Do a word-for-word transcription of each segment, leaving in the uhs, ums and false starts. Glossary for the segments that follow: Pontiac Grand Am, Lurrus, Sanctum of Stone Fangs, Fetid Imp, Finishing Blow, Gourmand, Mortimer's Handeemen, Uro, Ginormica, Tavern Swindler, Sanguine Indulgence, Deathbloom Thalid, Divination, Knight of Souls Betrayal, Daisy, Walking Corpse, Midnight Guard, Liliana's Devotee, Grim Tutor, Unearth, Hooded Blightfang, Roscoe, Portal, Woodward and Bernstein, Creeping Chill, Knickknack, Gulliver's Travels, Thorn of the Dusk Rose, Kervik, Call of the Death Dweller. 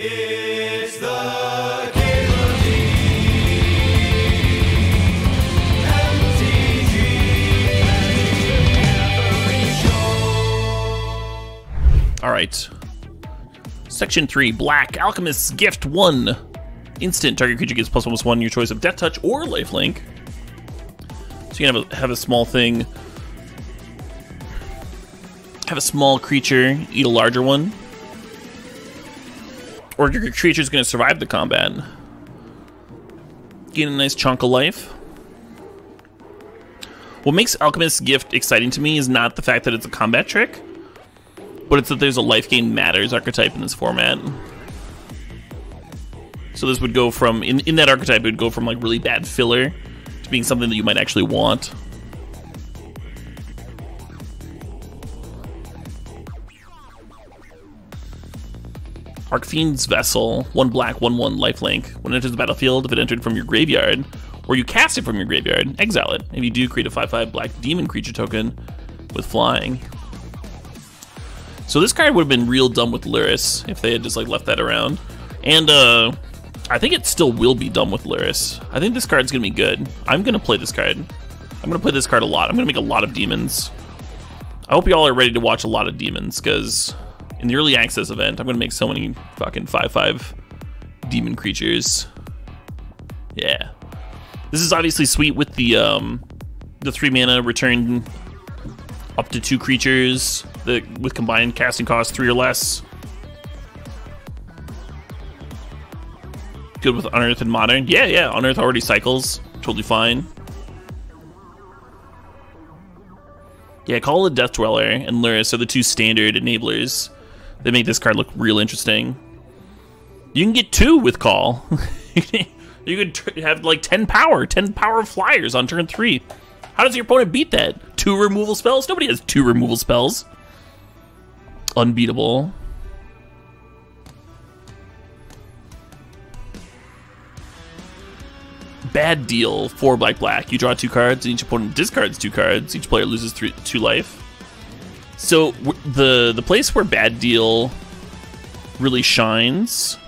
It's the M T G. All right. Section three, Black Alchemist's Gift one. Instant, target creature gets plus one plus one, your choice of Death Touch or Lifelink. So you can have a, have a small thing. Have a small creature eat a larger one. Or your creature's going to survive the combat. Gain a nice chunk of life. What makes Alchemist's Gift exciting to me is not the fact that it's a combat trick, but it's that there's a life gain matters archetype in this format. So this would go from, in, in that archetype, it would go from like really bad filler to being something that you might actually want. Archfiend's Vessel, one black, one one lifelink. When it enters the battlefield, if it entered from your graveyard, or you cast it from your graveyard, exile it. If you do, create a five five black demon creature token with flying. So this card would have been real dumb with Lurrus if they had just like left that around. And uh, I think it still will be dumb with Lurrus. I think this card's gonna be good. I'm gonna play this card. I'm gonna play this card a lot. I'm gonna make a lot of demons. I hope y'all are ready to watch a lot of demons, because in the early access event, I'm gonna make so many fucking five five demon creatures. Yeah, this is obviously sweet with the um, the three mana return up to two creatures that with combined casting cost three or less. Good with Unearth and Modern. Yeah, yeah, Unearth already cycles, totally fine. Yeah, Call of the Death Dweller and Lurrus are the two standard enablers. They make this card look real interesting. You can get two with Call. You could tr have like ten power, ten power flyers on turn three. How does your opponent beat that? Two removal spells? Nobody has two removal spells. Unbeatable. Bad Deal, four black black. You draw two cards, and each opponent discards two cards. Each player loses three, two life. So the the place where Bad Deal really shines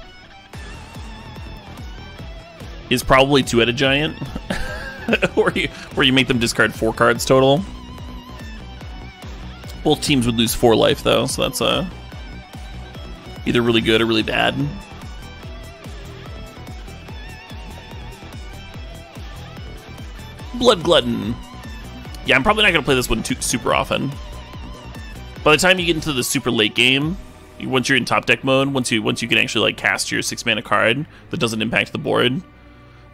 is probably Two-Headed Giant, where you where you make them discard four cards total. Both teams would lose four life though, so that's uh, either really good or really bad. Blood Glutton. Yeah, I'm probably not gonna play this one too super often. By the time you get into the super late game, once you're in top deck mode, once you once you can actually like cast your six mana card that doesn't impact the board,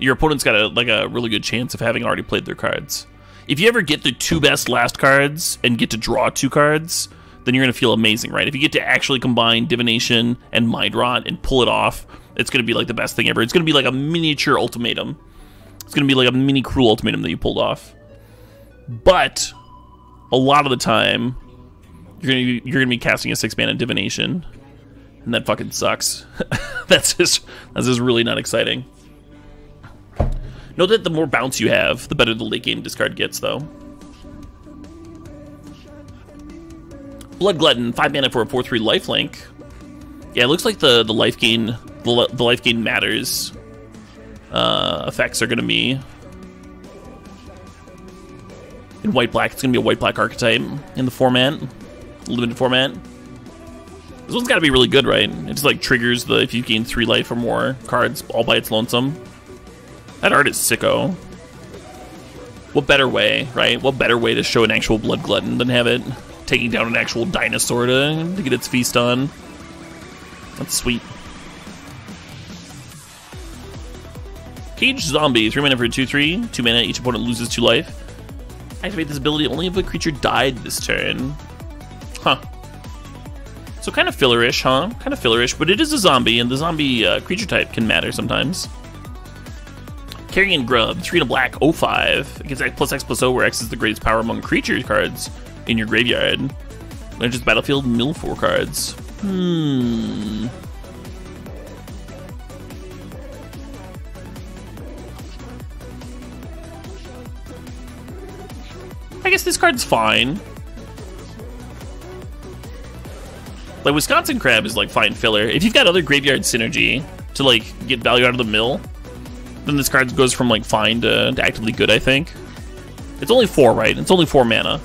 your opponent's got a like a really good chance of having already played their cards. If you ever get the two best last cards and get to draw two cards, then you're gonna feel amazing, right? If you get to actually combine Divination and Mind Rot and pull it off, it's gonna be like the best thing ever. It's gonna be like a miniature ultimatum. It's going to be like a mini cruel ultimatum that you pulled off. But a lot of the time, you're going to be, you're going to be casting a six mana Divination, and that fucking sucks. that's just that's just really not exciting. Note that the more bounce you have, the better the late game discard gets, though. Blood Glutton, five mana for a four three lifelink. Yeah, it looks like the the life gain the, the life gain matters. Uh, effects are going to be in white black. It's going to be a white black archetype in the format, limited format. This one's got to be really good, right? It just like triggers the if you gain three life or more cards all by its lonesome. That art is sicko. What better way, right? What better way to show an actual Blood Glutton than have it taking down an actual dinosaur to, to get its feast on? That's sweet. Cage Zombie, three mana for two three, two mana, each opponent loses two life. Activate this ability only if a creature died this turn. Huh. So kind of fillerish, huh? Kind of fillerish, but it is a zombie, and the zombie uh, creature type can matter sometimes. Carrion Grub, three to black, oh five. It gets X plus X plus O, where X is the greatest power among creature cards in your graveyard. When it enters the battlefield, mill four cards. Hmm. I guess this card's fine. Like, Wisconsin Crab is, like, fine filler. If you've got other graveyard synergy to, like, get value out of the mill, then this card goes from, like, fine to, to actively good, I think. It's only four, right? It's only four mana.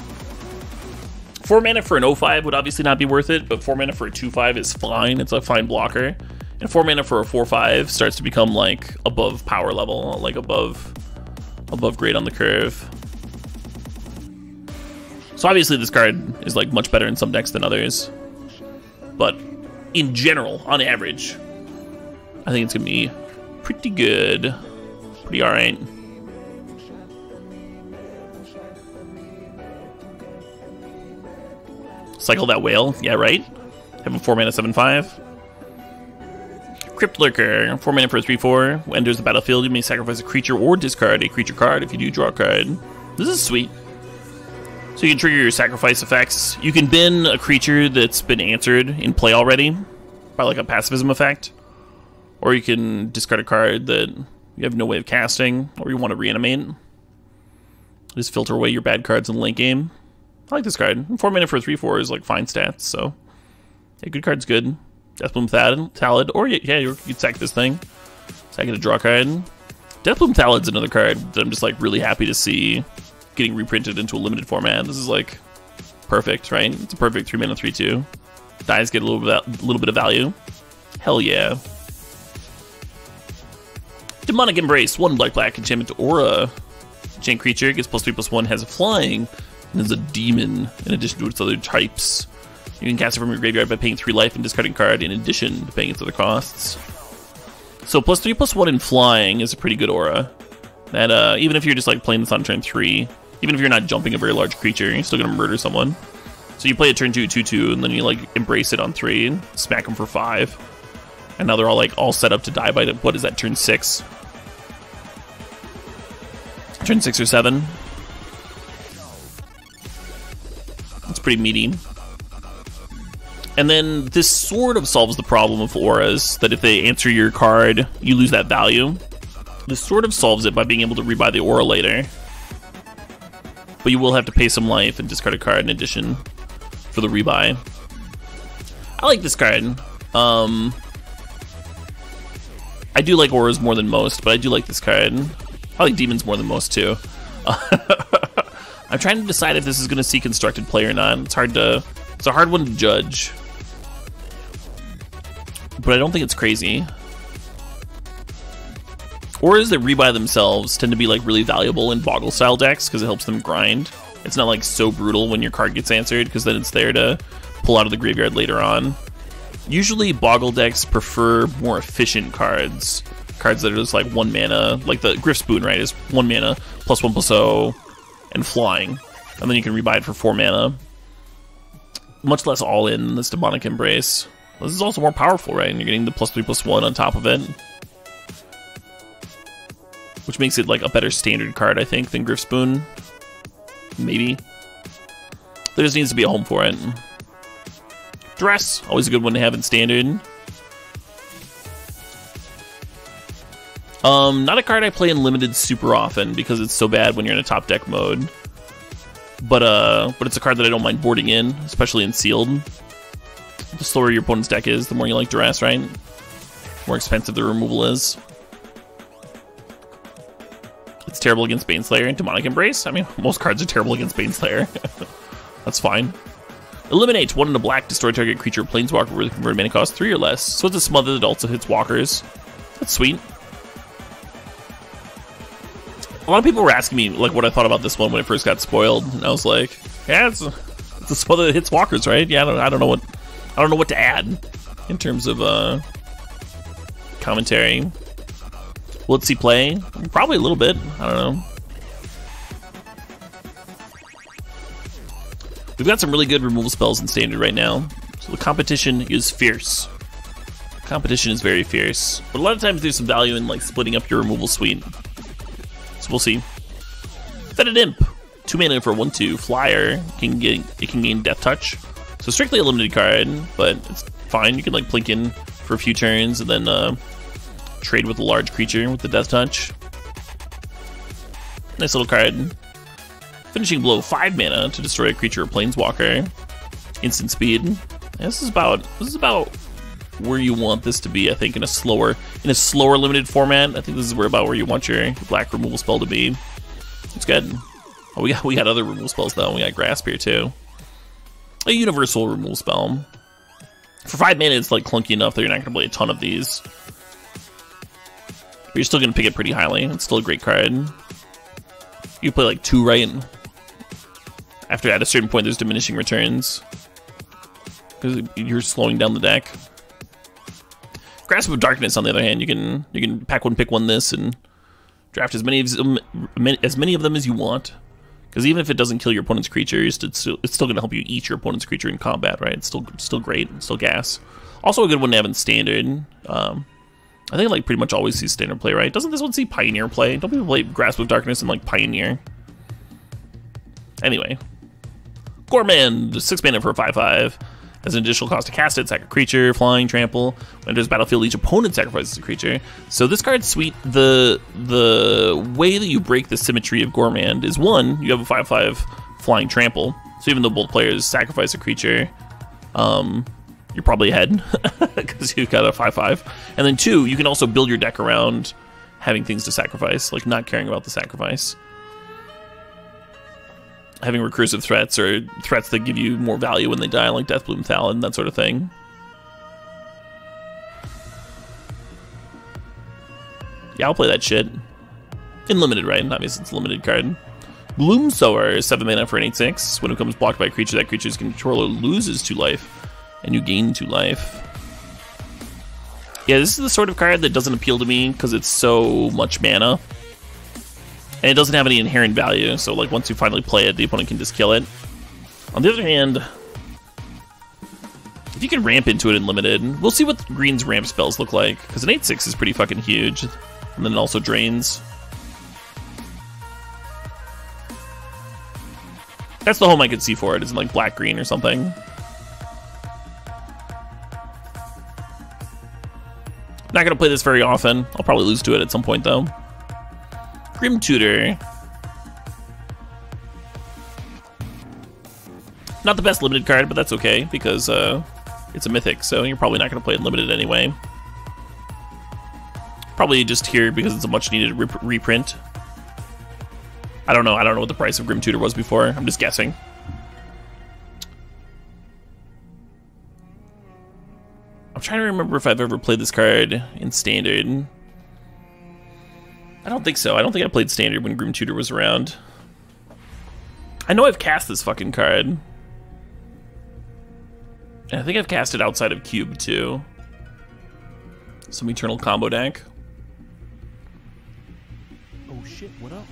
Four mana for an oh five would obviously not be worth it, but four mana for a two five is fine. It's a fine blocker. And four mana for a four five starts to become, like, above power level, like, above, above grade on the curve. So obviously this card is, like, much better in some decks than others. But in general, on average, I think it's going to be pretty good. Pretty alright. Cycle that whale. Yeah, right? Have a four mana seven five. Crypt Lurker. four mana for a three four. When enters the battlefield, you may sacrifice a creature or discard a creature card. If you do, draw a card. This is sweet. So you can trigger your sacrifice effects. You can bin a creature that's been answered in play already by like a pacifism effect. Or you can discard a card that you have no way of casting or you want to reanimate. Just filter away your bad cards in the late game. I like this card. four mana for a three four is like fine stats, so... Yeah, good card's good. Deathbloom Thalid, or yeah, you could sack this thing. Sack it to draw a card. Deathbloom Thalid's another card that I'm just like really happy to see getting reprinted into a limited format. This is like perfect, right? It's a perfect three mana three two. Dies get a little bit, a little bit of value. Hell yeah! Demonic Embrace, one black black enchantment aura. Enchant creature gets plus three plus one, has a flying, and is a demon in addition to its other types. You can cast it from your graveyard by paying three life and discarding card in addition to paying its other costs. So plus three plus one in flying is a pretty good aura. That uh, even if you're just like playing this on turn three. Even if you're not jumping a very large creature, you're still going to murder someone. So you play a turn two, two two, and then you, like, embrace it on three and smack them for five. And now they're all, like, all set up to die by, the, what is that, turn six? Turn six or seven. That's pretty meaty. And then this sort of solves the problem of auras, that if they answer your card, you lose that value. This sort of solves it by being able to rebuy the aura later. But you will have to pay some life and discard a card in addition for the rebuy. I like this card. Um, I do like auras more than most, but I do like this card. I like demons more than most, too. I'm trying to decide if this is going to see constructed play or not. It's hard to... It's a hard one to judge. But I don't think it's crazy. Auras that rebuy themselves tend to be like really valuable in Boggle-style decks because it helps them grind. It's not like so brutal when your card gets answered because then it's there to pull out of the graveyard later on. Usually Boggle decks prefer more efficient cards. Cards that are just like one mana, like the Gryff's Boon, right, is one mana, plus one plus zero, and flying. And then you can rebuy it for four mana. Much less all-in than this Demonic Embrace. This is also more powerful, right, and you're getting the plus three plus one on top of it. Which makes it like a better standard card, I think, than Gryff's Boon. Maybe. There just needs to be a home for it. Dress, always a good one to have in standard. Um, not a card I play in limited super often because it's so bad when you're in a top deck mode. But uh, but it's a card that I don't mind boarding in, especially in sealed. The slower your opponent's deck is, the more you like Dress, right? The more expensive the removal is. It's terrible against Bane Slayer and Demonic Embrace. I mean, most cards are terrible against Bane Slayer. That's fine. Eliminate one in a black, destroy target creature, planeswalker with converted mana cost three or less. So it's a smother that also hits walkers. That's sweet. A lot of people were asking me like what I thought about this one when it first got spoiled, and I was like, "Yeah, it's a, it's a smother that hits walkers, right? Yeah, I don't, I don't know what, I don't know what to add in terms of uh, commentary." Will it see play? Probably a little bit. I don't know. We've got some really good removal spells in standard right now. So the competition is fierce. Competition is very fierce. But a lot of times there's some value in like splitting up your removal suite. So we'll see. Fetid Imp. Two mana for one two. Flyer. Can gain, it can gain Death Touch. So strictly a limited card, but it's fine. You can like plink in for a few turns and then uh trade with a large creature with the Death Touch. Nice little card. Finishing Blow, five mana to destroy a creature or planeswalker. Instant speed. This is about this is about where you want this to be, I think, in a slower in a slower limited format. I think this is where about where you want your black removal spell to be. It's good. Oh, we got we got other removal spells though. We got Grasp here too. A universal removal spell. For five mana, it's like clunky enough that you're not going to play a ton of these. But you're still going to pick it pretty highly. It's still a great card. You play like two, right? After at a certain point, there's diminishing returns. Because you're slowing down the deck. Grasp of Darkness, on the other hand, you can you can pack one, pick one, this, and draft as many of them as many of them as you want. Because even if it doesn't kill your opponent's creature, it's still, it's still going to help you eat your opponent's creature in combat, right? It's still still great, it's still gas. Also a good one to have in standard. Um, I think I like pretty much always see standard play, right? Doesn't this one see Pioneer play? Don't people play Grasp of Darkness and like Pioneer? Anyway, Gourmand, six mana for a five five. As an additional cost to cast it, sack a creature, flying, trample. When enters battlefield, each opponent sacrifices a creature. So this card's sweet. The the way that you break the symmetry of Gourmand is, one, you have a five five flying trample. So even though both players sacrifice a creature, um, you're probably ahead because you've got a five five. And then two, you can also build your deck around having things to sacrifice, like not caring about the sacrifice. Having recursive threats or threats that give you more value when they die, like Deathbloom Thalid, that sort of thing. Yeah, I'll play that shit. In limited, right? Obviously, it's a limited card. Bloomsower, seven mana for an eight six. When it becomes blocked by a creature, that creature's controller loses two life, and you gain two life. Yeah, this is the sort of card that doesn't appeal to me because it's so much mana. And it doesn't have any inherent value, so like once you finally play it, the opponent can just kill it. On the other hand, if you can ramp into it in limited, we'll see what Green's ramp spells look like, because an eight six is pretty fucking huge, and then it also drains. That's the home I could see for it, is in like black-green or something. Not gonna play this very often. I'll probably lose to it at some point though. Grim Tutor. Not the best limited card, but that's okay, because uh, it's a mythic, so you're probably not going to play it limited anyway. Probably just here because it's a much-needed re reprint. I don't know. I don't know what the price of Grim Tutor was before. I'm just guessing. I'm trying to remember if I've ever played this card in Standard. I don't think so. I don't think I played Standard when Grim Tutor was around. I know I've cast this fucking card. And I think I've cast it outside of Cube, too. Some Eternal Combo deck. Oh shit, what up?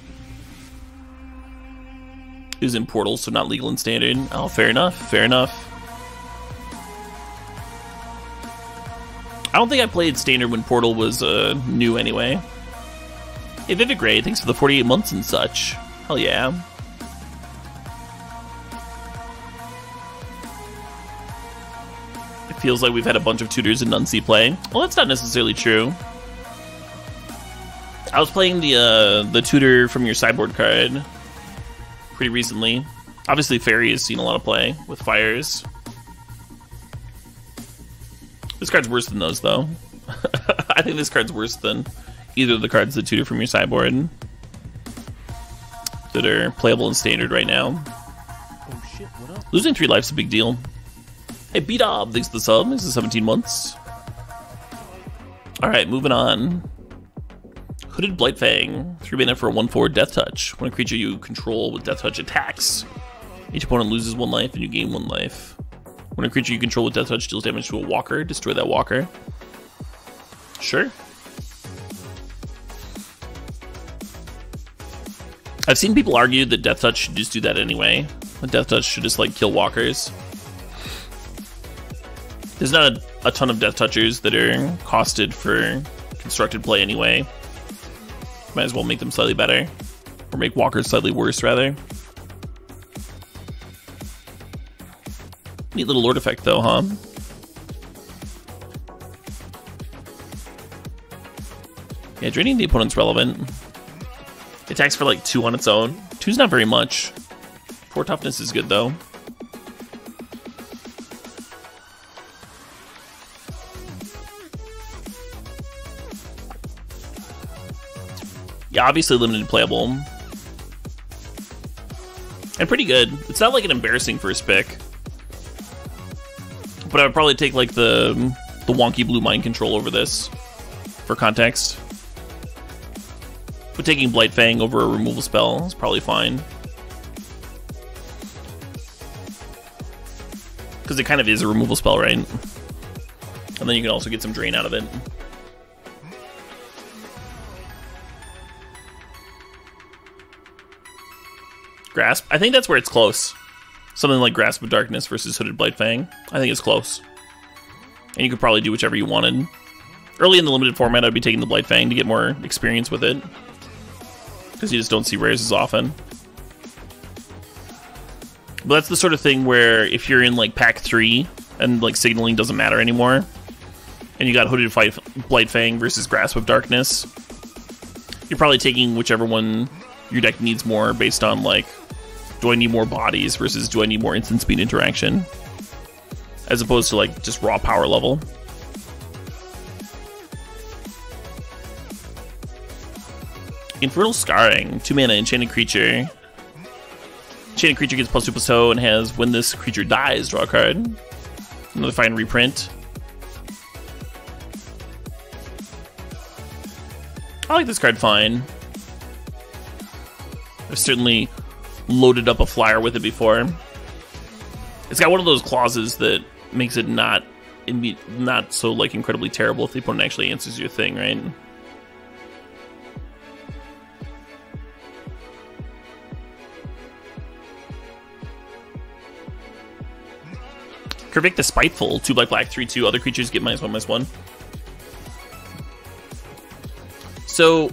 It was in Portal, so not legal in Standard. Oh, fair enough, fair enough. I don't think I played Standard when Portal was uh, new anyway. Hey, Vivid Grey, thanks for the forty-eight months and such. Hell yeah. It feels like we've had a bunch of tutors in Nuncy play. Well, that's not necessarily true. I was playing the uh, the tutor from your sideboard card pretty recently. Obviously, Fairy has seen a lot of play with fires. This card's worse than those, though. I think this card's worse than either of the cards that tutor from your sideboard that are playable in Standard right now. Oh shit, what up? Losing three life's a big deal. Hey, B-Dob, thanks for the sub. This is seventeen months. Alright, moving on. Hooded Blightfang. Three mana for a one four Death Touch. When a creature you control with Death Touch attacks, each opponent loses one life and you gain one life. When a creature you control with Death Touch deals damage to a walker, destroy that walker. Sure. I've seen people argue that Death Touch should just do that anyway. That Death Touch should just, like, kill walkers. There's not a, a ton of Death Touchers that are costed for constructed play anyway. Might as well make them slightly better. Or make walkers slightly worse, rather. Neat little artifact, though, huh? Yeah, draining the opponent's relevant. It attacks for like two on its own. Two's not very much. Four toughness is good though. Yeah, obviously limited playable. And pretty good. It's not like an embarrassing first pick. But I would probably take like the the wonky blue mind control over this for context. But taking Blightfang over a removal spell is probably fine. Because it kind of is a removal spell, right? And then you can also get some drain out of it. Grasp. I think that's where it's close. Something like Grasp of Darkness versus Hooded Blightfang. I think it's close. And you could probably do whichever you wanted. Early in the limited format, I'd be taking the Blightfang to get more experience with it. Because you just don't see rares as often. But that's the sort of thing where if you're in like pack three and like signaling doesn't matter anymore, and you got Hooded Blightfang versus Grasp of Darkness, you're probably taking whichever one your deck needs more based on like, do I need more bodies versus do I need more instant speed interaction? As opposed to like just raw power level. Infernal Scarring, two mana, enchanted creature. Enchanted creature gets plus two plus two and has when this creature dies, draw a card. Another fine reprint. I like this card fine. I've certainly loaded up a flyer with it before. It's got one of those clauses that makes it not not so like incredibly terrible if the opponent actually answers your thing, right? Kervik the Spiteful, two black black, three two. Other creatures get minus one minus one. So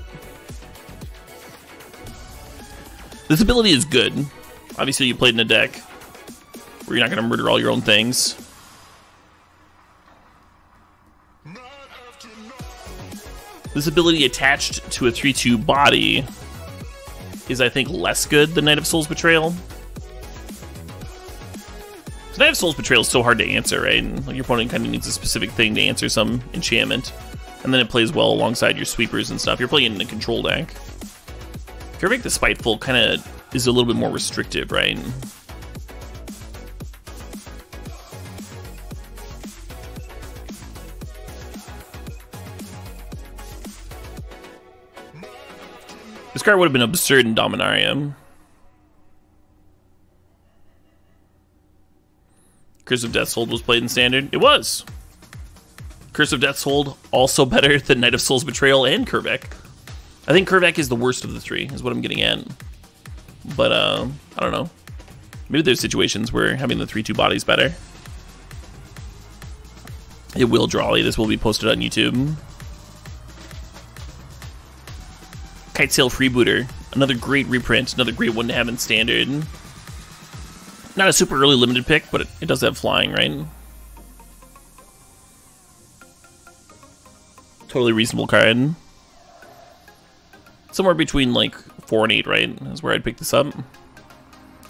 this ability is good. Obviously, you played in a deck where you're not going to murder all your own things. This ability attached to a three two body is, I think, less good than Knight of Souls Betrayal. So Knight of Souls Betrayal is so hard to answer, right? And like, your opponent kind of needs a specific thing to answer some enchantment. And then it plays well alongside your sweepers and stuff. You're playing in a control deck. Kervik the Spiteful kind of is a little bit more restrictive, right? This card would have been absurd in Dominaria. Curse of Death's Hold was played in Standard. It was! Curse of Death's Hold, also better than Knight of Souls Betrayal and Kervik. I think Kervik is the worst of the three, is what I'm getting at. But, uh, I don't know. Maybe there's situations where having the three two body's better. It will drawly. This will be posted on YouTube. Kitesail Freebooter. Another great reprint. Another great one to have in Standard. Not a super early limited pick, but it, it does have flying, right? Totally reasonable card. Somewhere between like four and eight, right? Is where I'd pick this up.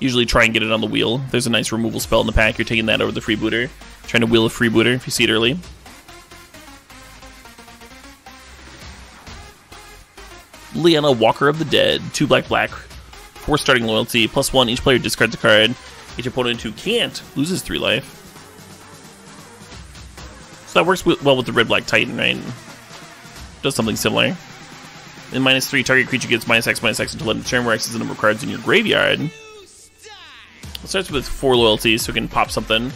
Usually try and get it on the wheel. If there's a nice removal spell in the pack, you're taking that over the freebooter. Trying to wheel a freebooter if you see it early. Liliana, Walker of the Dead, two black black, four starting loyalty, plus one, each player discards a card. Each opponent who can't loses three life. So that works well with the red black Titan, right? Does something similar. And minus three, target creature gets minus X, minus X until end of turn, where X is the number of cards in your graveyard. It starts with four loyalties, so it can pop something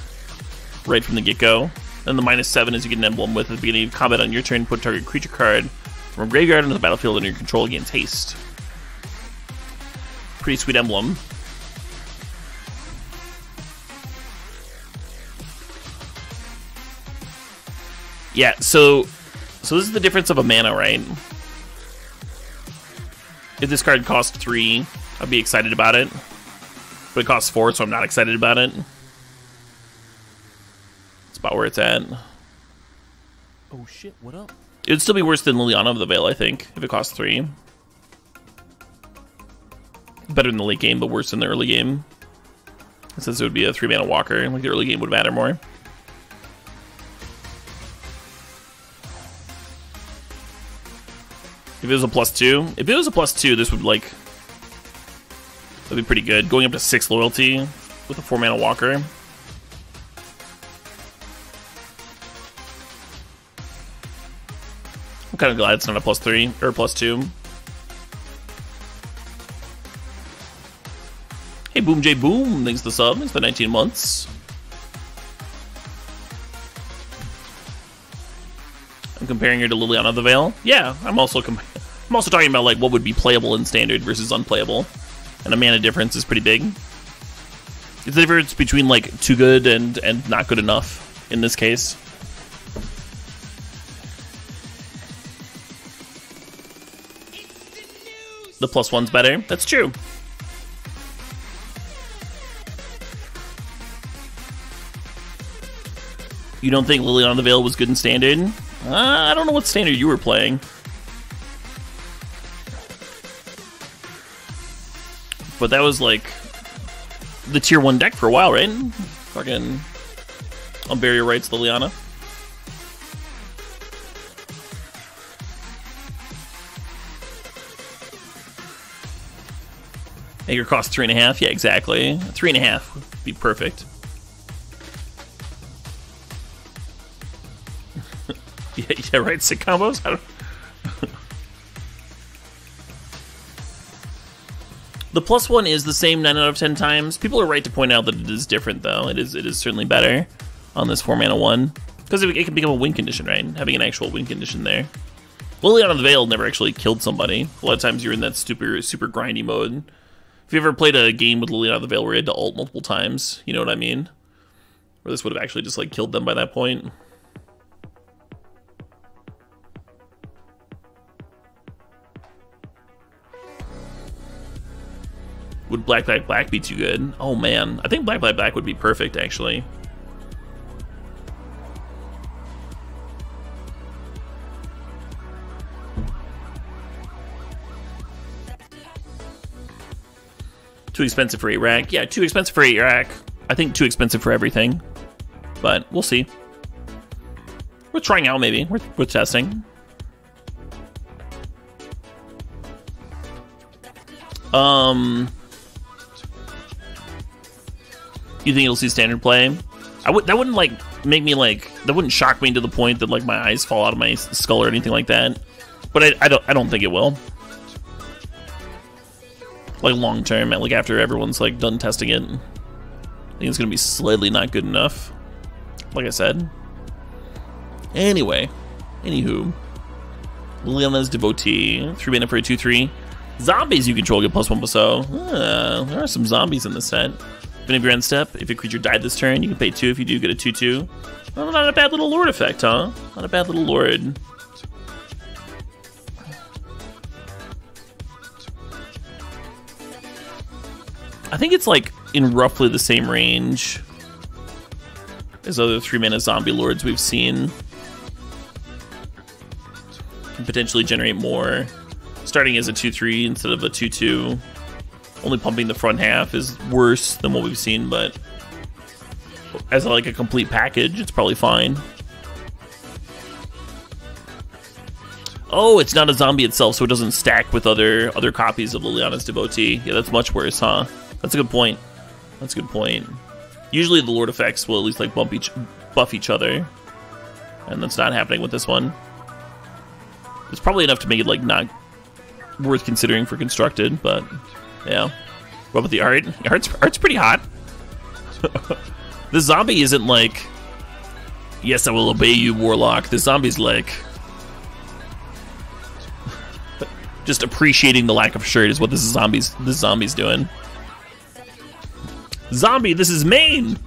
right from the get-go. Then the minus seven is you get an emblem with at the beginning of combat on your turn, put target creature card from graveyard into the battlefield under your control against haste. Pretty sweet emblem. Yeah, so, so this is the difference of a mana, right? If this card cost three, I'd be excited about it. But it costs four, so I'm not excited about it. It's about where it's at. Oh shit, what up? It would still be worse than Liliana of the Veil, I think, if it costs three. Better than the late game, but worse than the early game. Since it would be a three-mana walker, like the early game would matter more. If it was a plus two, if it was a plus two, this would like, that'd be pretty good. Going up to six loyalty with a four mana walker. I'm kind of glad it's not a plus three or plus two. Hey, Boom J Boom, thanks for the sub. Thanks for the nineteen months. I'm comparing her to Liliana of the Veil. Yeah, I'm also com I'm also talking about like what would be playable in standard versus unplayable, and the mana difference is pretty big. It's the difference between like too good and and not good enough in this case. The plus one's better. That's true. You don't think Liliana of the Veil was good in standard? Uh, I don't know what standard you were playing. But that was like the tier one deck for a while, right? Fucking Unbarrier Rights Liliana. Anchor costs three and a half. Yeah, exactly. Three and a half would be perfect. Yeah, yeah, right, sick combos? I don't... The plus one is the same nine out of ten times. People are right to point out that it is different, though. It is it is certainly better on this four mana one. Because it, it can become a win condition, right? Having an actual win condition there. Liliana of the Veil never actually killed somebody. A lot of times you're in that super, super grindy mode. If you ever played a game with Liliana of the Veil where you had to ult multiple times, you know what I mean? Where this would have actually just like killed them by that point. Would Black Black Black be too good? Oh man, I think Black Black Black would be perfect actually. Too expensive for eight rack. Yeah, too expensive for eight rack. I think too expensive for everything, but we'll see. We're trying out maybe. We're we're testing. Um. You think you'll see standard play? I would. That wouldn't like make me like. That wouldn't shock me to the point that like my eyes fall out of my skull or anything like that. But I, I don't. I don't think it will. Like long term, like after everyone's like done testing it, I think it's gonna be slightly not good enough. Like I said. Anyway, anywho, Liliana's Devotee, three mana for a two three. Zombies you control get plus one plus zero. Ah, there are some zombies in this set. If you're end step, if a creature died this turn, you can pay two. If you do, get a two two. Well, not a bad little lord effect, huh? Not a bad little lord. I think it's like in roughly the same range as other three mana zombie lords we've seen. Can potentially generate more. Starting as a two three instead of a two two. Only pumping the front half is worse than what we've seen, but as like a complete package, it's probably fine. Oh, it's not a zombie itself, so it doesn't stack with other other copies of Liliana's Devotee. Yeah, that's much worse, huh? That's a good point. That's a good point. Usually the Lord effects will at least like bump each, buff each other, and that's not happening with this one. It's probably enough to make it like not worth considering for constructed, but. Yeah. What about the art? Art's, art's pretty hot. The zombie isn't like, yes, I will obey you, Warlock. The zombie's like, just appreciating the lack of shirt is what this zombie's, this zombie's doing. Zombie, this is main!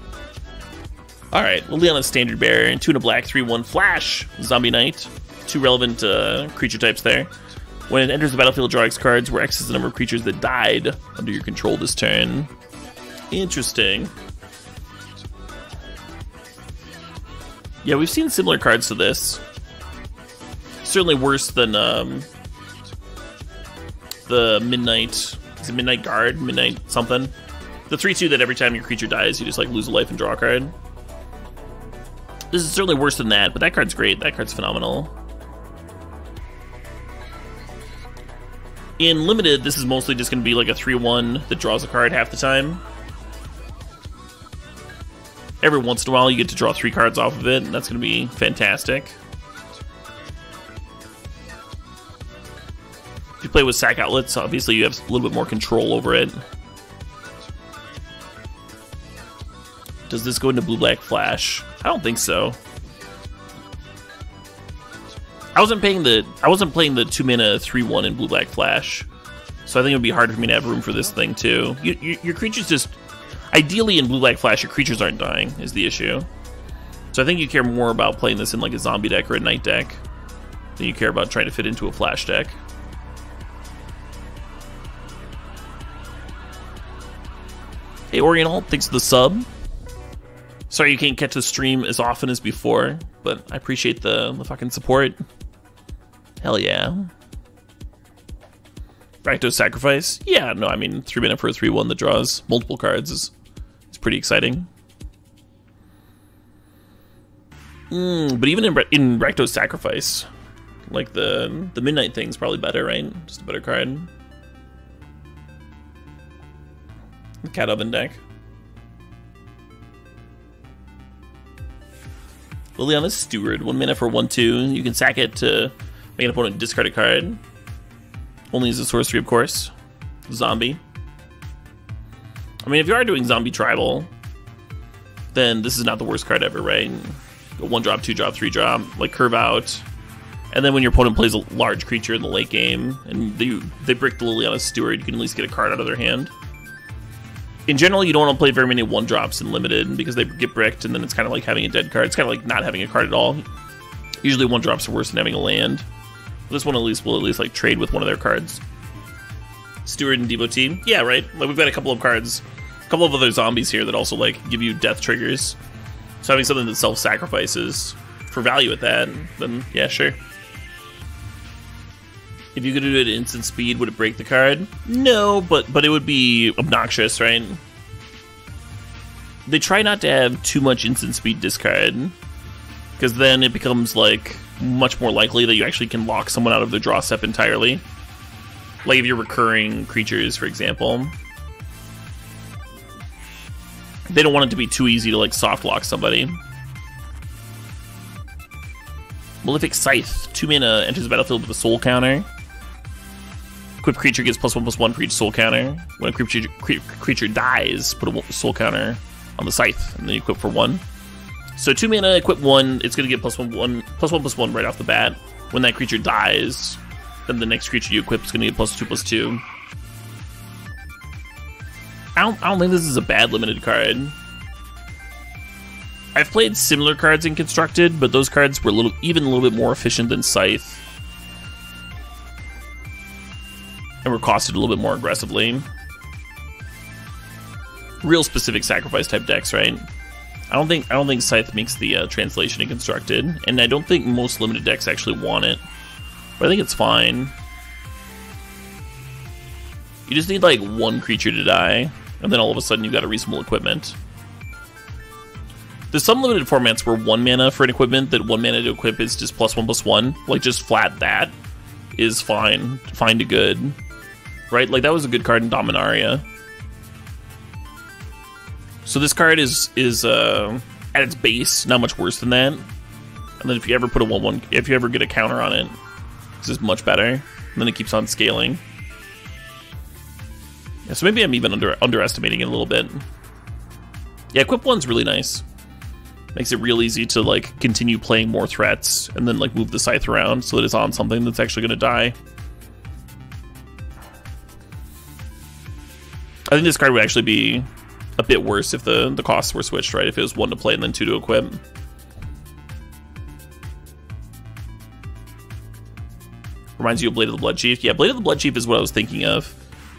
Alright, Liliana's Standard Bearer, and two in a black, three one Flash, Zombie Knight. Two relevant uh, creature types there. When it enters the battlefield, draw X cards, where X is the number of creatures that died under your control this turn. Interesting. Yeah, we've seen similar cards to this. Certainly worse than um, the Midnight... Is it Midnight Guard? Midnight something? The three two that every time your creature dies, you just like lose a life and draw a card. This is certainly worse than that, but that card's great. That card's phenomenal. In Limited, this is mostly just going to be like a three one that draws a card half the time. Every once in a while you get to draw three cards off of it, and that's going to be fantastic. If you play with sack outlets, obviously you have a little bit more control over it. Does this go into blue-black flash? I don't think so. I wasn't paying the I wasn't playing the two mana three one in blue black flash, so I think it would be hard for me to have room for this thing too. You, you, your creatures just ideally in blue black flash, your creatures aren't dying is the issue. So I think you care more about playing this in like a zombie deck or a night deck than you care about trying to fit into a flash deck. Hey Oriental, thanks for the sub. Sorry you can't catch the stream as often as before, but I appreciate the, the fucking support. Hell yeah. Rakdos Sacrifice? Yeah, no, I mean, three mana for a three one that draws multiple cards is, is pretty exciting. Mm, but even in, in Rakdos Sacrifice, like the, the Midnight thing's probably better, right? Just a better card. The Cat Oven deck. Liliana's Steward, one mana for one two. You can sack it to make an opponent discard a card. Only as a sorcery, of course. Zombie. I mean, if you are doing zombie tribal, then this is not the worst card ever, right? Go one drop, two drop, three drop, like curve out, and then when your opponent plays a large creature in the late game and they they brick the Liliana's Steward, you can at least get a card out of their hand. In general, you don't want to play very many one-drops in Limited because they get bricked, and then it's kind of like having a dead card. It's kind of like not having a card at all. Usually one-drops are worse than having a land. This one at least will at least like trade with one of their cards. Steward and Devotee. Yeah, right. Like we've got a couple of cards, a couple of other zombies here that also like give you death triggers. So having something that self-sacrifices for value at that, then yeah, sure. If you could do it at instant speed, would it break the card? No, but but it would be obnoxious, right? They try not to have too much instant speed discard, because then it becomes like much more likely that you actually can lock someone out of their draw step entirely. Like if you're recurring creatures, for example. They don't want it to be too easy to like soft lock somebody. Malefic Scythe, two mana, enters the battlefield with a soul counter. Equipped creature gets plus one plus one for each soul counter. When a creature cre creature dies, put a soul counter on the scythe, and then you equip for one. So two mana, equip one. It's going to get plus one, one, plus one plus one right off the bat. When that creature dies, then the next creature you equip is going to get plus two plus two. I don't, I don't think this is a bad limited card. I've played similar cards in Constructed, but those cards were a little, even a little bit more efficient than Scythe, and were costed a little bit more aggressively. Real specific sacrifice type decks, right? I don't think I don't think Scythe makes the uh, translation in Constructed, and I don't think most limited decks actually want it. But I think it's fine. You just need like one creature to die, and then all of a sudden you've got a reasonable equipment. There's some limited formats where one mana for an equipment, that one mana to equip is just plus one plus one. Like just flat that is fine, fine to good, right? Like that was a good card in Dominaria. So this card is is uh, at its base not much worse than that. And then if you ever put a one one, if you ever get a counter on it, it's just much better. And then it keeps on scaling. Yeah, so maybe I'm even under underestimating it a little bit. Yeah, equip one's really nice. Makes it real easy to like continue playing more threats and then like move the scythe around so that it's on something that's actually gonna die. I think this card would actually be a bit worse if the, the costs were switched, right? If it was one to play and then two to equip. Reminds you of Blade of the Blood Chief. Yeah, Blade of the Blood Chief is what I was thinking of.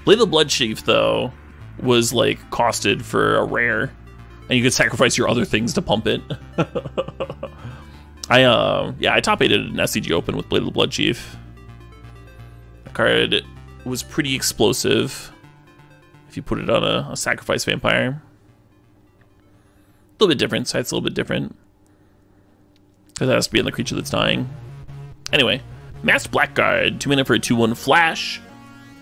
Blade of the Blood Chief though was like costed for a rare. And you could sacrifice your other things to pump it. I, uh, yeah, I top eighted an S C G Open with Blade of the Blood Chief. The card was pretty explosive if you put it on a, a sacrifice vampire. A little bit different, so it's a little bit different. Because that has to be on the creature that's dying. Anyway, Masked Blackguard, two mana for a two one flash.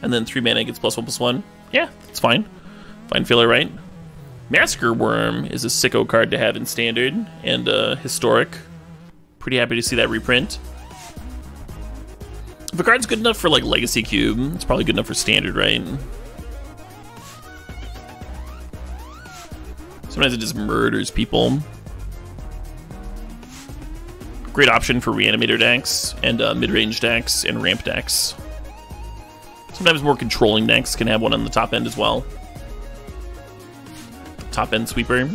and then three mana gets plus one plus one. Yeah, it's fine. Fine filler, right? Massacre Worm is a sicko card to have in Standard and uh, Historic. Pretty happy to see that reprint. If a card's good enough for like Legacy Cube, it's probably good enough for Standard, right? Sometimes it just murders people. Great option for Reanimator decks and uh, mid-range decks and ramp decks. Sometimes more controlling decks can have one on the top end as well. Top end sweeper.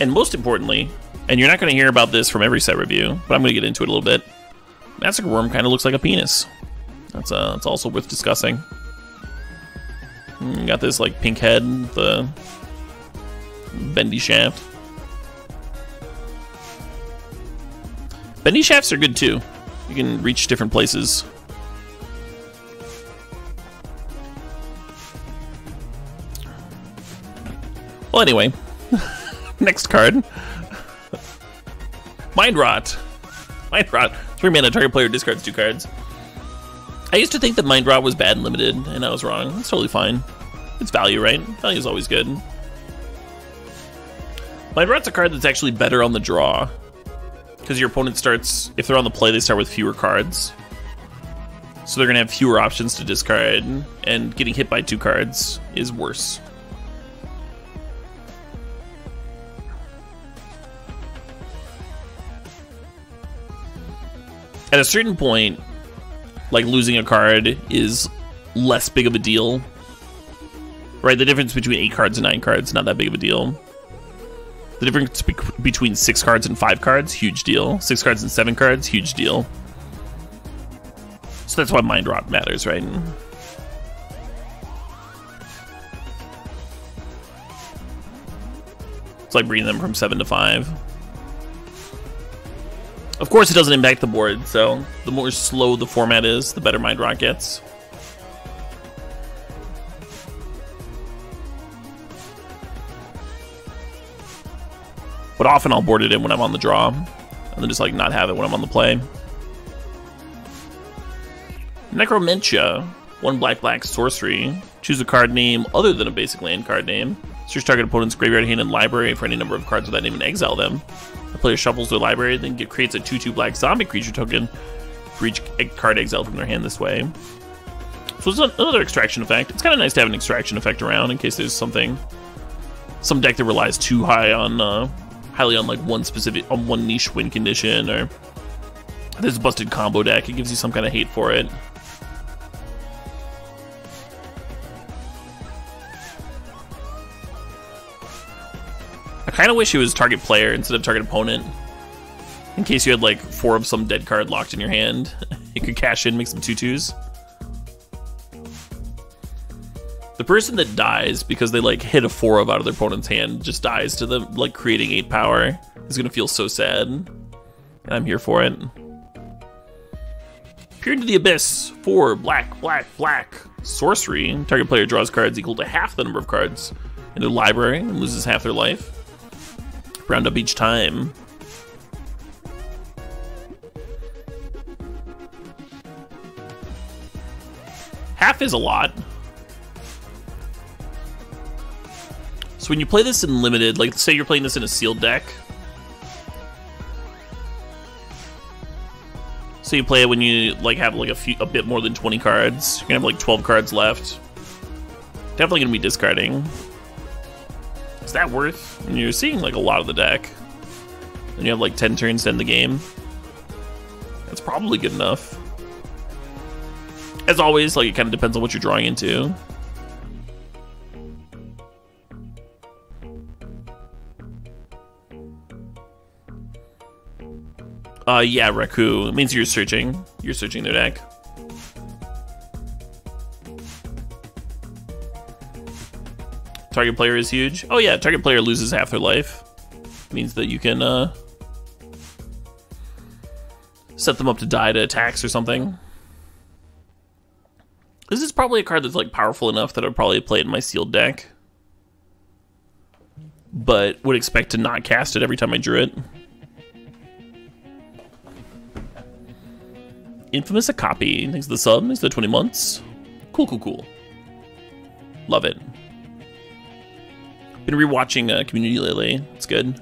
And most importantly, and you're not going to hear about this from every set review, but I'm going to get into it a little bit. Massacre Worm kind of looks like a penis. That's uh, that's also worth discussing. Got this like pink head, the bendy shaft. Bendy shafts are good too. You can reach different places. Well, anyway, next card. Mind Rot. Mind Rot. Three mana, target player discards two cards. I used to think that Mind Rot was bad and limited, and I was wrong. It's totally fine. It's value, right? Value is always good. Mind Rot's a card that's actually better on the draw, because your opponent starts, if they're on the play, they start with fewer cards. So they're going to have fewer options to discard, and getting hit by two cards is worse. At a certain point, like losing a card is less big of a deal, right? The difference between eight cards and nine cards is not that big of a deal. The difference be between six cards and five cards, huge deal. Six cards and seven cards, huge deal. So that's why Mind Rot matters, right? It's like bringing them from seven to five. Of course, it doesn't impact the board, so the more slow the format is, the better Mind Rot gets. But often I'll board it in when I'm on the draw, and then just like not have it when I'm on the play. Necromancia, one black black sorcery. Choose a card name other than a basic land card name. Search target opponent's graveyard, hand, and library for any number of cards with that name and exile them. The player shuffles their library, then get, creates a two two black zombie creature token for each card exiled from their hand this way. So it's another extraction effect. It's kind of nice to have an extraction effect around in case there's something, some deck that relies too high on, uh, highly on like one specific, on one niche win condition, or there's a busted combo deck. It gives you some kind of hate for it. I kind of wish it was target player instead of target opponent. In case you had like four of some dead card locked in your hand, you could cash in, make some two twos. The person that dies because they like hit a four of out of their opponent's hand just dies to them, like creating eight power, is gonna feel so sad. And I'm here for it. Peer into the Abyss, four black, black, black sorcery. Target player draws cards equal to half the number of cards in their library and loses half their life. Round up each time. Half is a lot. So when you play this in limited, like say you're playing this in a sealed deck. So you play it when you like have like a few, a bit more than twenty cards. You're gonna have like twelve cards left. Definitely gonna be discarding. Is that worth? And you're seeing like a lot of the deck. And you have like ten turns to end the game. That's probably good enough. As always, like it kind of depends on what you're drawing into. Uh, yeah, Raku. It means you're searching. You're searching their deck. Target player is huge. Oh yeah, target player loses half their life. Means that you can uh, set them up to die to attacks or something. This is probably a card that's like powerful enough that I'd probably play it in my sealed deck, but would expect to not cast it every time I drew it. Infamous a copy. Thanks to the sub. Thanks to the twenty months. Cool, cool, cool. Love it. Been rewatching uh, Community lately. It's good.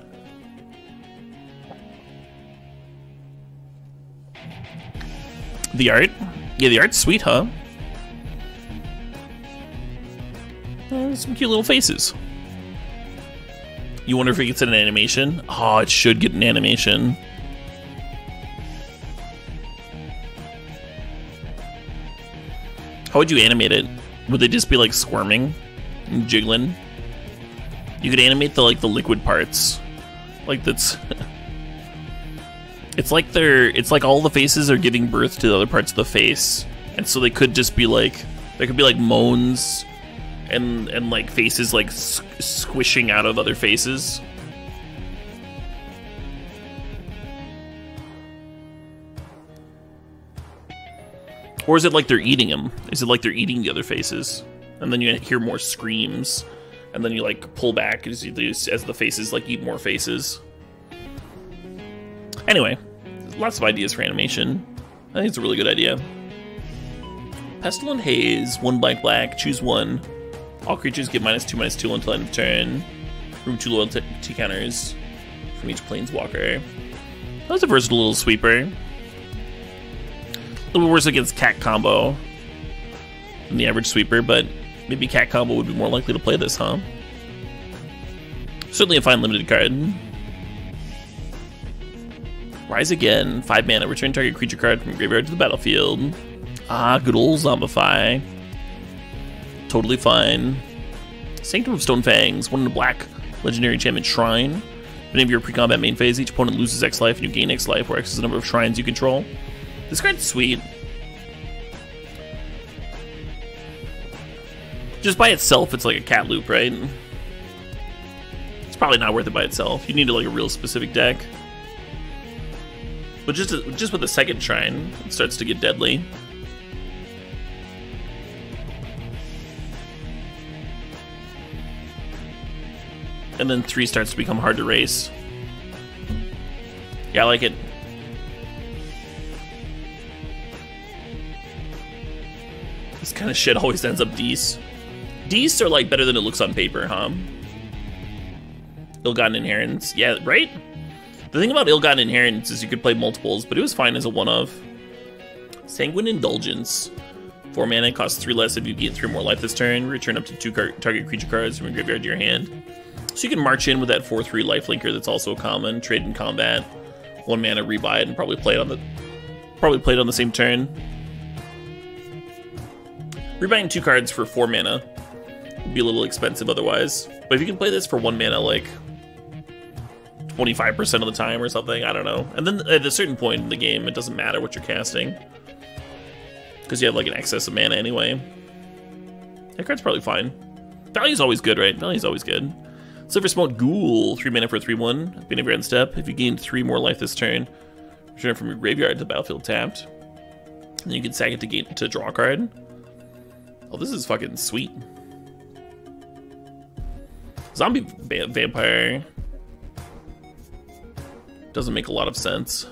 The art. Yeah, the art's sweet, huh? Uh, some cute little faces. You wonder if it gets an animation? Oh, it should get an animation. How would you animate it? Would they just be like squirming and jiggling? You could animate the like the liquid parts. Like that's it's like they're it's like all the faces are giving birth to the other parts of the face. And so they could just be like there could be like moans and and like faces like squishing out of other faces. Or is it like they're eating them? Is it like they're eating the other faces? And then you hear more screams. And then you like pull back as, you, as the faces like eat more faces. Anyway, lots of ideas for animation. I think it's a really good idea. Pestle and Haze, one black black, choose one. All creatures get minus two, minus two until end of turn. Remove two loyalty counters from each planeswalker. That was a versatile little sweeper. A little worse against cat combo than the average sweeper, but maybe cat combo would be more likely to play this, huh? Certainly a fine limited card. Rise Again, five mana, return target creature card from graveyard to the battlefield. Ah, good old Zombify. Totally fine. Sanctum of Stone Fangs, one in a black legendary enchantment shrine. At the end of your pre-combat main phase, each opponent loses X life and you gain X life, where X is the number of shrines you control. This card's sweet. Just by itself, it's like a cat loop, right? It's probably not worth it by itself. You need like a real specific deck. But just just with the second shrine, it starts to get deadly. And then three starts to become hard to race. Yeah, I like it. This kind of shit always ends up D's. D's are like better than it looks on paper, huh? Ill-Gotten Inheritance. Yeah, right? The thing about Ill-Gotten Inheritance is you could play multiples, but it was fine as a one-of. Sanguine Indulgence. Four mana, costs three less if you gain three more life this turn. Return up to two target creature cards from your graveyard to your hand. So you can march in with that four three life linker that's also a common. Trade in combat. One mana, rebuy it, and probably play it on the, probably play it on the same turn. Rebuying two cards for four mana would be a little expensive otherwise. But if you can play this for one mana like twenty-five percent of the time or something, I don't know. And then at a certain point in the game, it doesn't matter what you're casting. Because you have like an excess of mana anyway. That card's probably fine. Value's always good, right? Value's always good. Silversmote Ghoul, three mana for a three one. At the end of your end step, if you gain three more life this turn, return it from your graveyard to the battlefield tapped. And you can sack it to, gain, to draw a card. Oh, this is fucking sweet. Zombie va vampire doesn't make a lot of sense.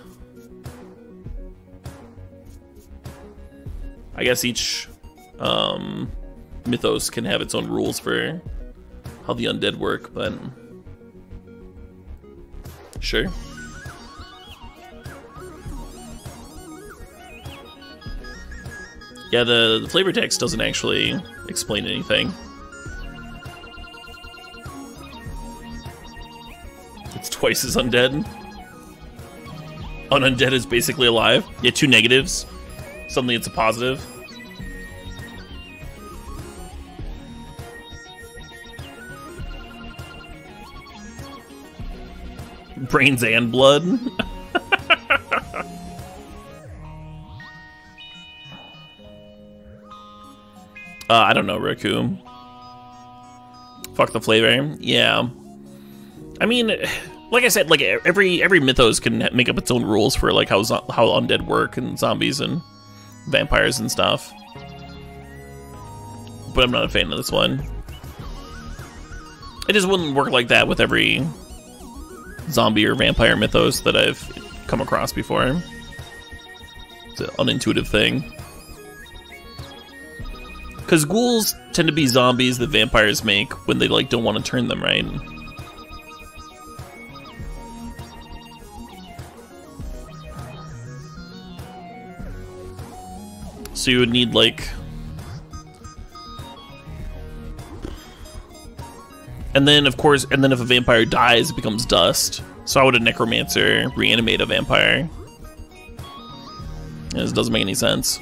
I guess each um, mythos can have its own rules for how the undead work, but sure. Yeah, the, the flavor text doesn't actually explain anything. It's twice as undead. Unundead is basically alive. Yeah, two negatives. Suddenly it's a positive. Brains and blood. Uh, I don't know, Raccoon. Fuck the flavor. Yeah. I mean, like I said, like every every mythos can make up its own rules for like how how undead work and zombies and vampires and stuff. But I'm not a fan of this one. It just wouldn't work like that with every zombie or vampire mythos that I've come across before. unintuitive thing. Because ghouls tend to be zombies that vampires make when they like don't want to turn them, right? So you would need like... And then of course, and then if a vampire dies, it becomes dust. So how would a necromancer reanimate a vampire? Yeah, this doesn't make any sense.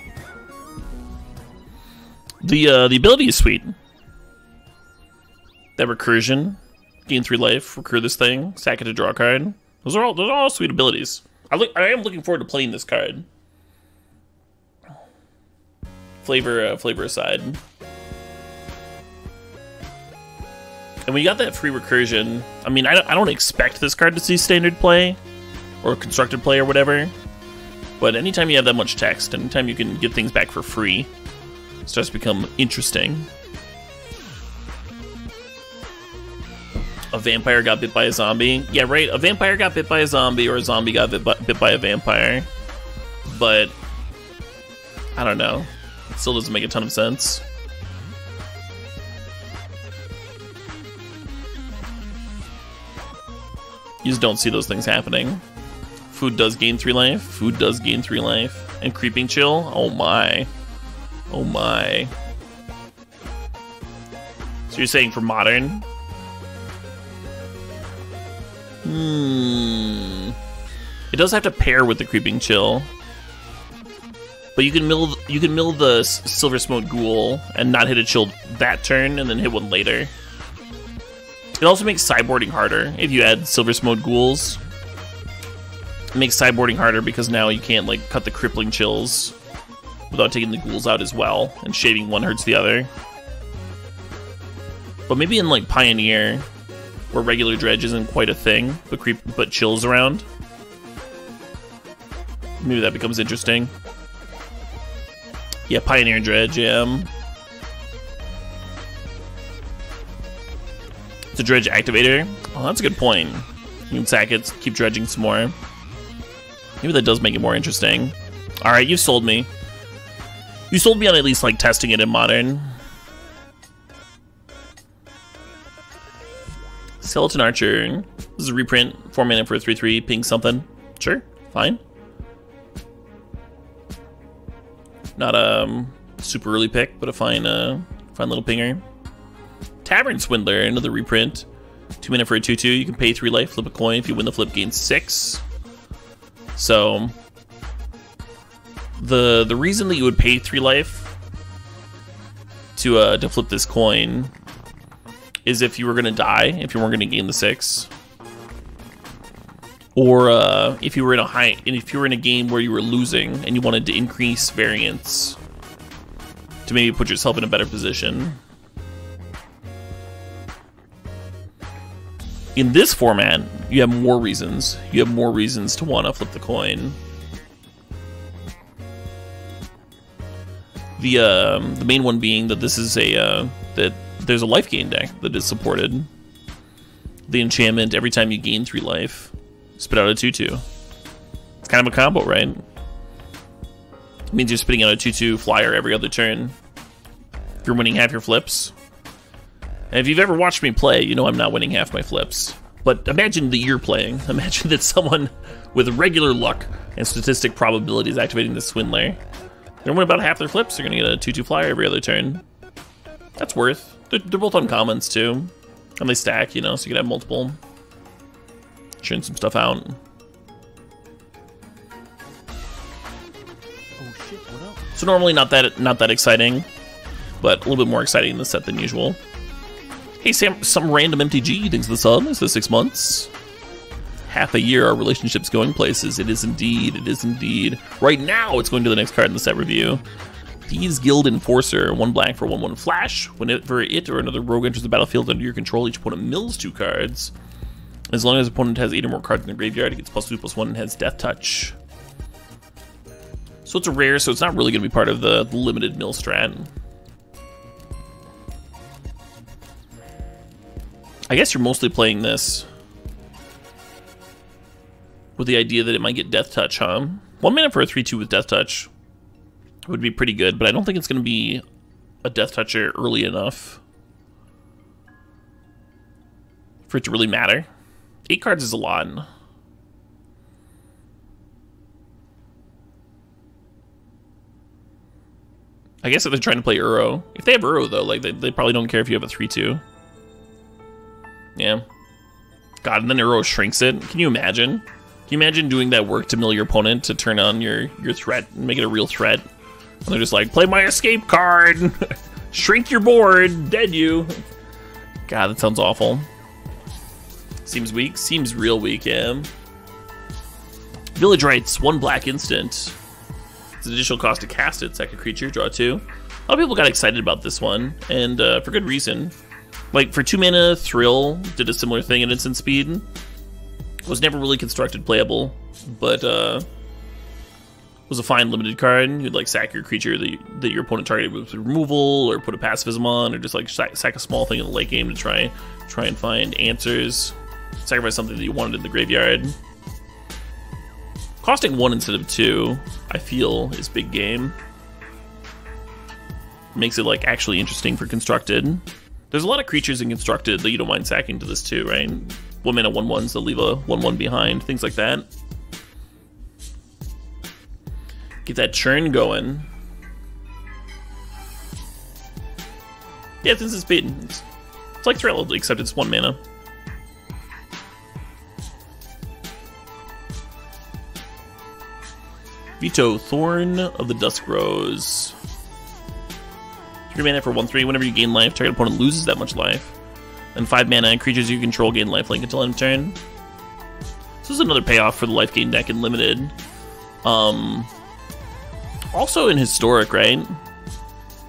The uh, the ability is sweet. That recursion, gain three life, recur this thing, sack it to draw a card. Those are all those are all sweet abilities. I look, I am looking forward to playing this card. Flavor uh, flavor aside, and we got that free recursion. I mean, I don't, I don't expect this card to see standard play or constructed play or whatever. But anytime you have that much text, anytime you can get things back for free, it starts to become interesting. A vampire got bit by a zombie. Yeah, right. A vampire got bit by a zombie, or a zombie got bit by, bit by a vampire. But I don't know. It still doesn't make a ton of sense. You just don't see those things happening. Food does gain three life. Food does gain three life. And Creeping Chill. Oh my. Oh my. So you're saying for modern? Hmm. It does have to pair with the Creeping Chill. But you can mill you can mill the Silversmote Ghoul and not hit a chill that turn, and then hit one later. It also makes sideboarding harder if you add Silversmote Ghouls. It makes sideboarding harder because now you can't like cut the crippling chills without taking the ghouls out as well, and shaving one hurts the other. But maybe in like Pioneer, where regular dredge isn't quite a thing, but creep but chills around, maybe that becomes interesting. Yeah, Pioneer Dredge, yeah. It's a Dredge Activator. Oh, that's a good point. You can sack it, keep dredging some more. Maybe that does make it more interesting. Alright, you sold me. You sold me on at least, like, testing it in Modern. Skeleton Archer. This is a reprint. four mana for a three three, ping something. Sure, fine. Not a um, super early pick, but a fine uh, fine little pinger. Tavern Swindler, another reprint. Two mana for a two two. You can pay three life, flip a coin. If you win the flip, gain six. So, the the reason that you would pay three life to, uh, to flip this coin is if you were going to die, if you weren't going to gain the six. Or uh, if you were in a high, and if you were in a game where you were losing and you wanted to increase variance to maybe put yourself in a better position. In this format, you have more reasons. You have more reasons to want to flip the coin. The um, the main one being that this is a uh, that there's a life gain deck that is supported. The enchantment every time you gain three life. Spit out a two two. It's kind of a combo, right? It means you're spitting out a two two flyer every other turn. You're winning half your flips. And if you've ever watched me play, you know I'm not winning half my flips. But imagine that you're playing. Imagine that someone with regular luck and statistic probability is activating the Swindler. They're winning about half their flips. They're going to get a two two flyer every other turn. That's worth. They're, they're both uncommons, too. And they stack, you know, so you can have multiple... Churn some stuff out. Oh shit, what up? So normally not that not that exciting, but a little bit more exciting in the set than usual. Hey Sam, some random M T G thinks the sub is for six months. Half a year, our relationship's going places. It is indeed, it is indeed. Right now it's going to the next card in the set review. Thieves Guild Enforcer, one black for one one flash. Whenever it or another rogue enters the battlefield under your control, each opponent mills two cards. As long as the opponent has eight or more cards in the graveyard, it gets plus two, plus one, and has Death Touch. So it's a rare, so it's not really going to be part of the limited mill strat. I guess you're mostly playing this. with the idea that it might get Death Touch, huh? One mana for a three two with Death Touch would be pretty good, but I don't think it's going to be a Death Toucher early enough for it to really matter. Eight cards is a lot. I guess if they're trying to play Uro. If they have Uro, though, like, they, they probably don't care if you have a three two. Yeah. God, and then Uro shrinks it. Can you imagine? Can you imagine doing that work to mill your opponent to turn on your, your threat and make it a real threat? And they're just like, play my escape card! Shrink your board! Dead you! God, that sounds awful. Seems weak. Seems real weak, yeah. Village Rites, one black instant. It's an additional cost to cast it, second creature, draw two. A lot of people got excited about this one, and uh, for good reason. Like, for two mana, Thrill did a similar thing at instant speed. Was never really constructed playable, but uh, was a fine limited card. You'd, like, sack your creature that, you, that your opponent targeted with removal, or put a pacifism on, or just, like, sack, sack a small thing in the late game to try, try and find answers. Sacrifice something that you wanted in the graveyard. Costing one instead of two, I feel, is big game. Makes it, like, actually interesting for Constructed. There's a lot of creatures in Constructed that you don't mind sacking to this too, right? One mana, one ones, they'll leave a one one behind, things like that. Get that churn going. Yeah, since it's been, it's, it's like Thrill, except it's one mana. Veto, Thorn of the Dusk Rose. Three mana for one three. Whenever you gain life, target opponent loses that much life. And five mana, creatures you control gain lifelink until end of turn. This is another payoff for the life gain deck in limited. Um, also in historic, right?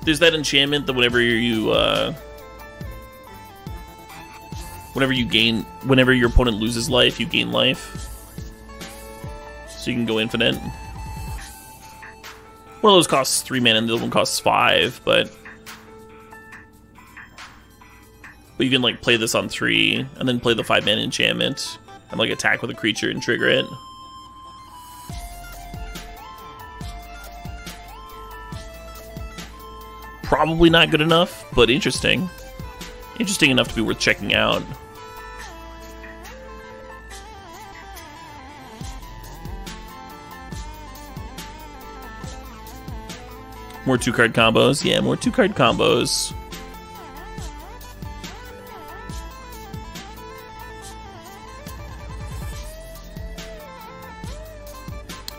There's that enchantment that whenever you, uh, whenever you gain, whenever your opponent loses life, you gain life, so you can go infinite. One of those costs three mana, and the other one costs five, but... But you can, like, play this on three, and then play the five mana enchantment, and, like, attack with a creature and trigger it. Probably not good enough, but interesting. Interesting enough to be worth checking out. More two-card combos. Yeah, more two-card combos.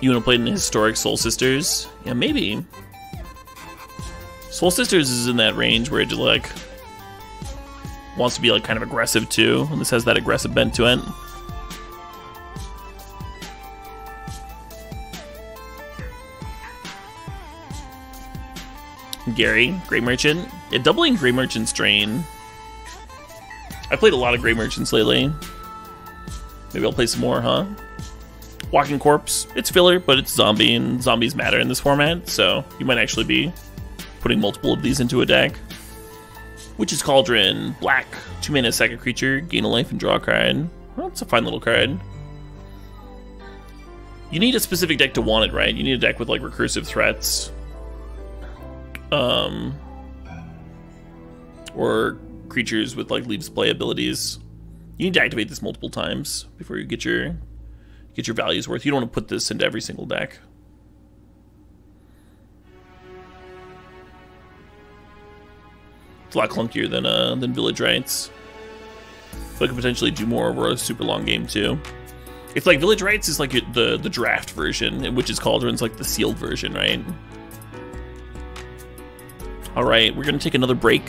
You want to play in Historic Soul Sisters? Yeah, maybe. Soul Sisters is in that range where it just, like, wants to be, like, kind of aggressive, too. And this has that aggressive bent to it. Gary, Gray Merchant. Yeah, doubling Gray Merchant's Drain. I played a lot of Gray Merchants lately. Maybe I'll play some more, huh? Walking Corpse. It's filler, but it's zombie, and zombies matter in this format, so you might actually be putting multiple of these into a deck. Witch's Cauldron. Black. Two mana, second creature. Gain a life and draw a card. Well, that's a fine little card. You need a specific deck to want it, right? You need a deck with, like, recursive threats. Um, or creatures with, like, Leaves Play abilities. You need to activate this multiple times before you get your get your values worth. You don't want to put this into every single deck. It's a lot clunkier than uh than Village Rites. But I could potentially do more over a super long game too. It's like Village Rites is like the the draft version, and Witch's Cauldron's like the sealed version, right? All right, we're going to take another break.